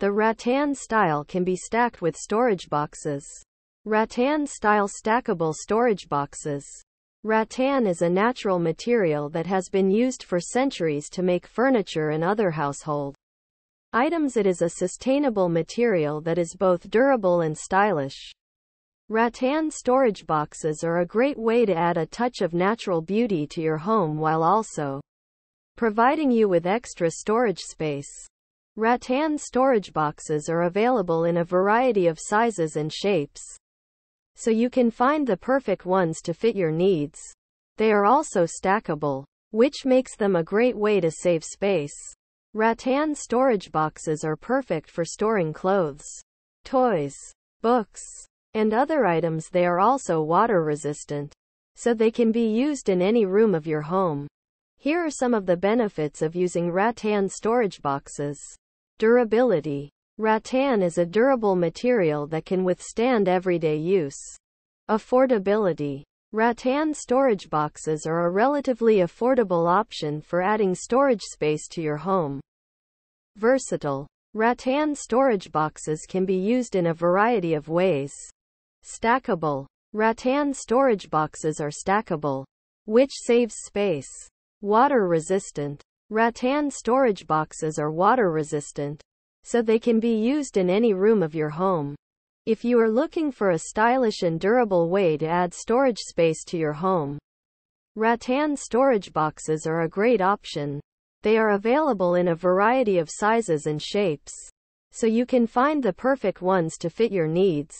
The rattan style can be stacked with storage boxes. Rattan style stackable storage boxes. Rattan is a natural material that has been used for centuries to make furniture and other household items. It is a sustainable material that is both durable and stylish. Rattan storage boxes are a great way to add a touch of natural beauty to your home while also providing you with extra storage space. Rattan storage boxes are available in a variety of sizes and shapes, so you can find the perfect ones to fit your needs. They are also stackable, which makes them a great way to save space. Rattan storage boxes are perfect for storing clothes, toys, books, and other items. They are also water resistant, so they can be used in any room of your home. Here are some of the benefits of using rattan storage boxes. Durability. Rattan is a durable material that can withstand everyday use. Affordability. Rattan storage boxes are a relatively affordable option for adding storage space to your home. Versatile. Rattan storage boxes can be used in a variety of ways. Stackable. Rattan storage boxes are stackable, which saves space. Water resistant. Rattan storage boxes are water resistant, so they can be used in any room of your home. If you are looking for a stylish and durable way to add storage space to your home, rattan storage boxes are a great option. They are available in a variety of sizes and shapes, so you can find the perfect ones to fit your needs.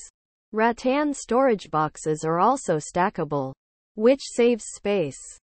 Rattan storage boxes are also stackable, which saves space.